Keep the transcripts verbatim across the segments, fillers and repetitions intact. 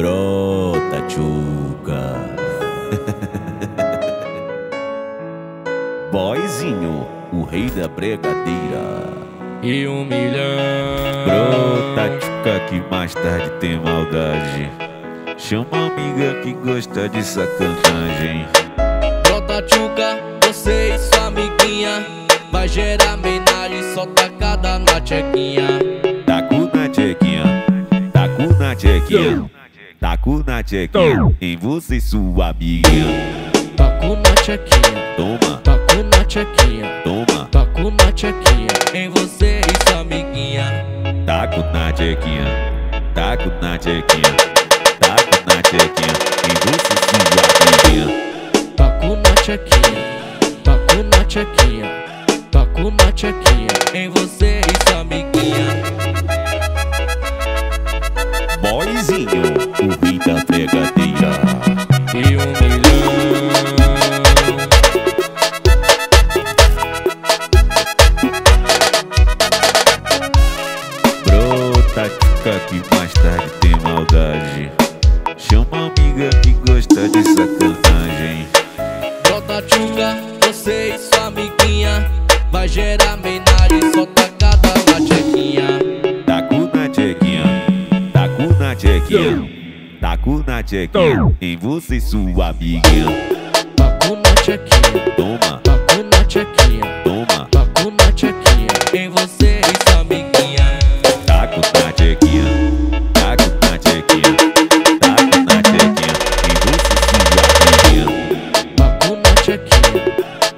brota, tchuca. Boyzinho, o rei da bregadeira. E um milhão. Brota, tchuca, que mais tarde tem maldade. Chama amiga que gosta de sacanagem. Brota, tchuca, você e sua amiguinha. Vai gerar homenagem, só tacada na tchequinha. Taco na tchequinha, taco na tchequinha, taco na tchequinha, em você e sua amiguinha. Taco na tchequinha, toma, taco na tchequinha, toma, taco na tchequinha, em você e sua amiguinha. Taco na tchequinha, taco na tchequinha, taco na tchequinha, em você e sua amiguinha. Taco na tchequinha, taco na tchequinha, taco na tchequinha, em você e sua amiguinha. Boyzinho, o rei da bregadeira. E um milhão. Brota, tchuca, que mais tarde tem maldade. Chama amiga que gosta de sacanagem. Brota, tchuca, você e sua amiguinha. Vai gerar homenagem, só tacada na tchequinha. Taco na tchequinha, taco na tchequinha, taco na tchequinha, em você e sua amiguinha. Taco na tchequinha, toma, taco na tchequinha, toma, taco na tchequinha, em você e sua amiguinha. Taco na tchequinha, taco na tchequinha, taco na tchequinha, em você e sua amiguinha. Taco na tchequinha,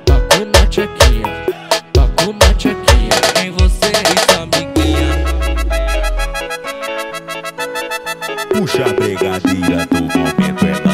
taco na tchequinha, taco na tchequinha, em você e sua amiguinha. Puxa a bregadeira do momento é da